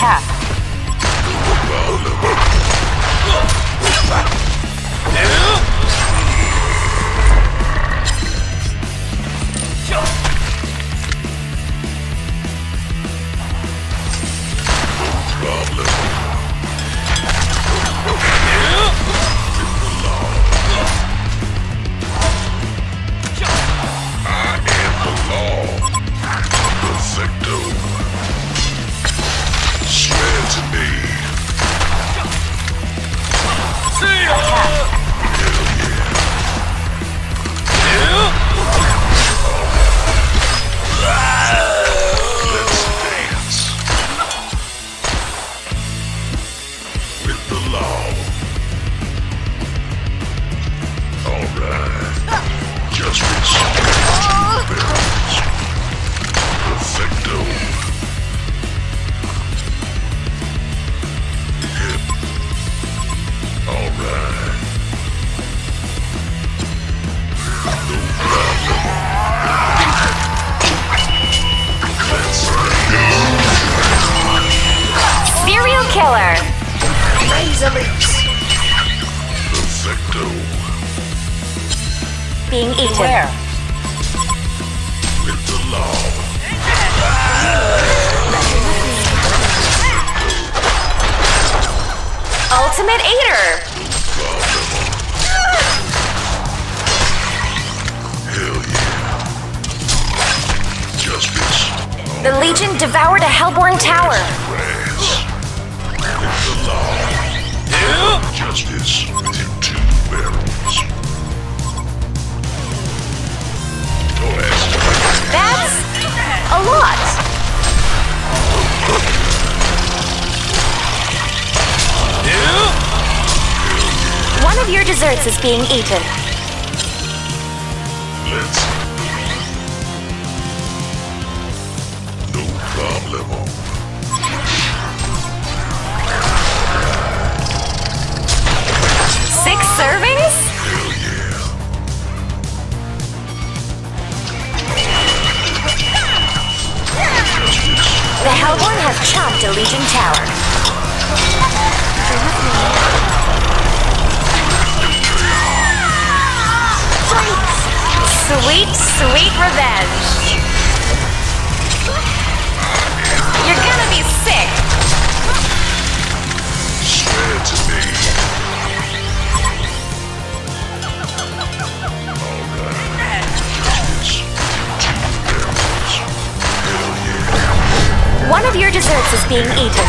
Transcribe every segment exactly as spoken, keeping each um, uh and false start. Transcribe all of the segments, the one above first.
attack. Killer. Perfecto. Being eaten. Where? With the law. Ultimate Eater. Hell yeah. Justice. The Legion devoured a Hellborn tower. Justice in two barrels. That's a lot. One of your desserts is being eaten. Let's. No problem. Servings? Hell yeah. The Hellborn have chopped a Legion tower. Sweet, sweet revenge. You're gonna be sick. Swear to me. One of your desserts is being eaten.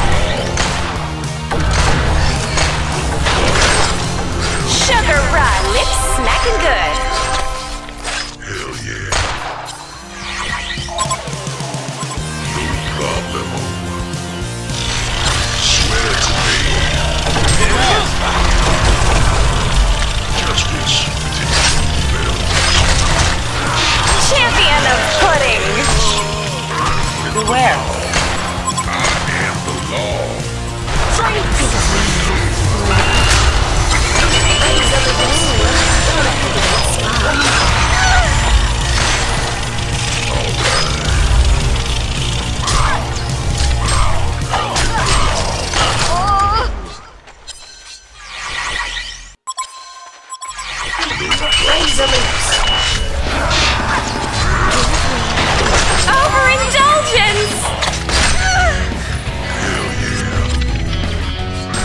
Sugar raw lips smacking good. Hell yeah. No problemo. Swear to me. Justice within two bells. Champion of pudding. Beware.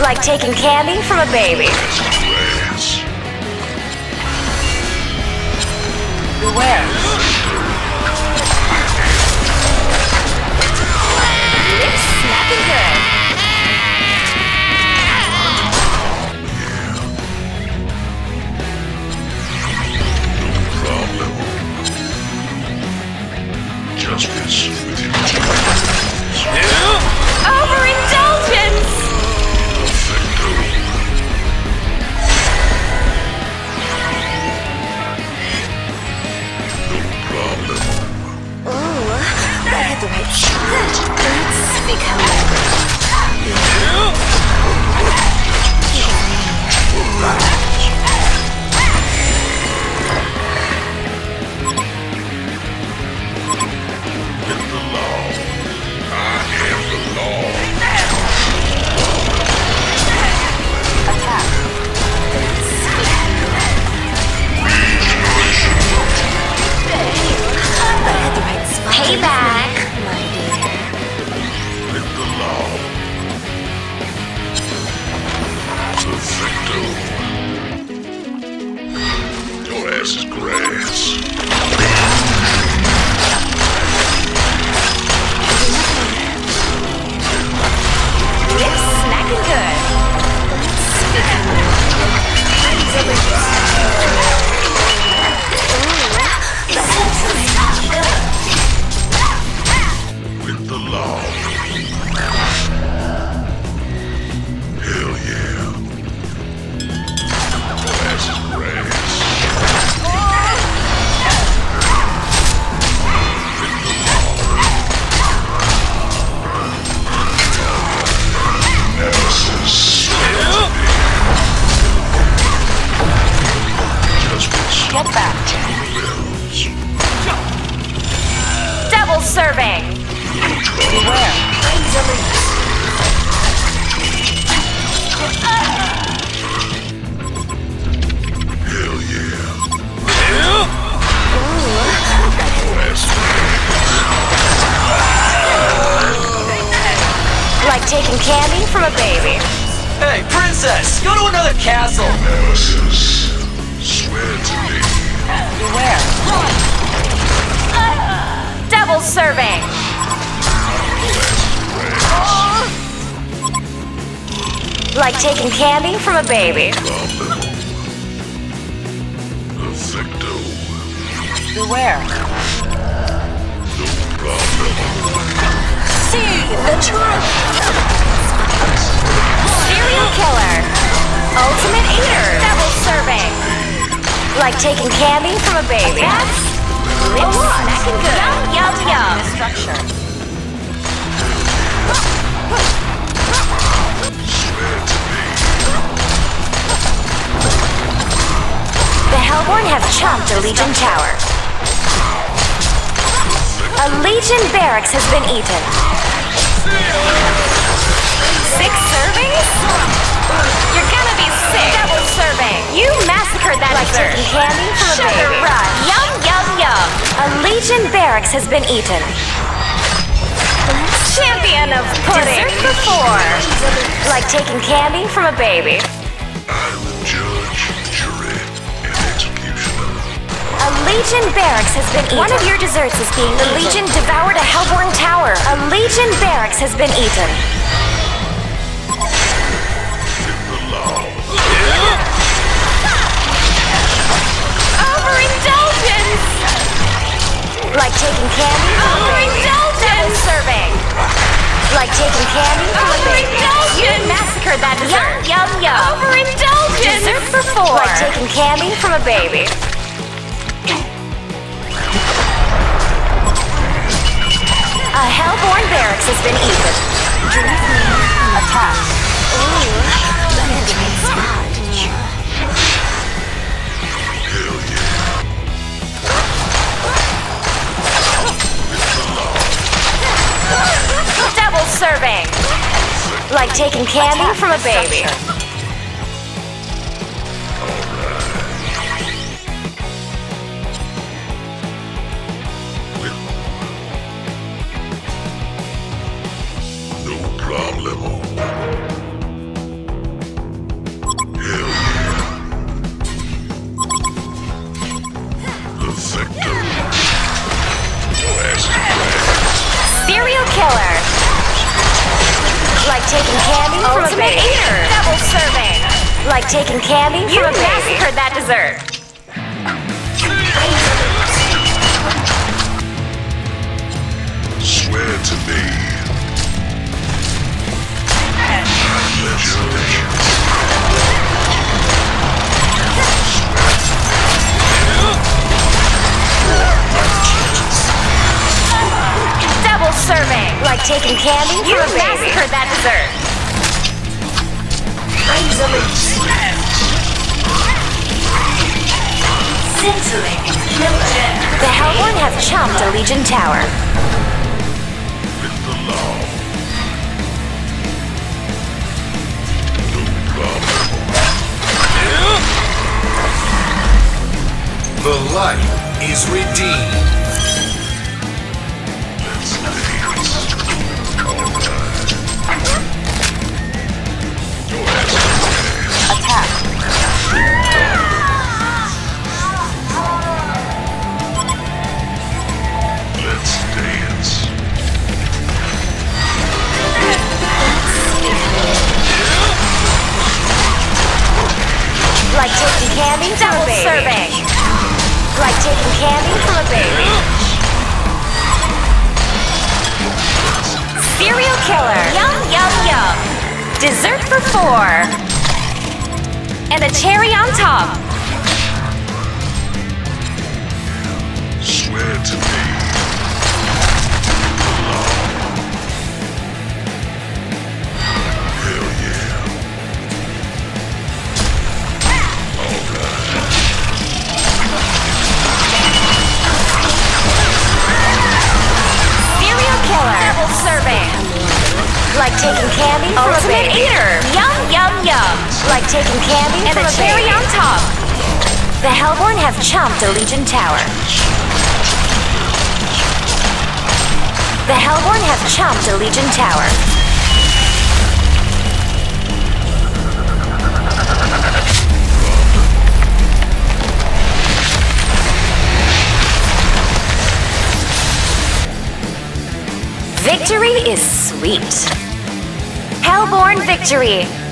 Like taking candy from a baby. Beware. Lips snapping good. No problem. Justice with you. Overindulgence. Ooh, I had the right shot. Let's become taking candy from a baby. Hey, princess! Go to another castle! Nemesis, swear to me. Beware. Run! Uh, Double serving! Like taking candy from a baby. Beware. See the truth. Serial killer. Ultimate eater. Double serving. Like taking candy from a baby. That's a lot. Snacking good. Yum, yum, yum. Structure. The Hellborn have chomped a Legion tower. A Legion barracks has been eaten. Six servings? You're gonna be sick. Double serving. You massacred that like turkey candy from a baby. Run. Yum, yum, yum. A Legion barracks has been eaten. Champion of pudding. Dessert before. Like taking candy from a baby. I'm the judge, jury, and executioner. A Legion barracks has been eaten. One of your desserts is being eaten. The Legion devoured a Hellborn tower. A Legion barracks has been eaten. Overindulgence! Like taking candy? Overindulgence! Serving. Like taking candy? Overindulgence! You massacred that dessert. Yum, yum, yum. Overindulgence! Dessert for four. Like taking candy from a baby. A Hellborn barracks has been eaten. Attack. Ooh. Double serving. Like taking candy Attack. From a baby. Killer. Like taking candy Ultimate from a baby. Eater. Double serving. Like taking candy you from a baby. You massacred that dessert. Swear to me. Double serving. Like taking candy from a baby. You massacred that dessert. Sizzling. The Hellborn have chomped a Legion tower. The light is redeemed. Like taking candy from Double a baby. Serving. Like taking candy from a baby. Serial killer. Yum, yum, yum. Dessert for four. And a cherry on top. Swear to me. Like taking candy from a baby. Ultimate eater. Yum, yum, yum. Like taking candy and from a cherry on top. The Hellborn have chomped a Legion tower. The Hellborn have chomped a Legion tower. is sweet. Hellborn Victory!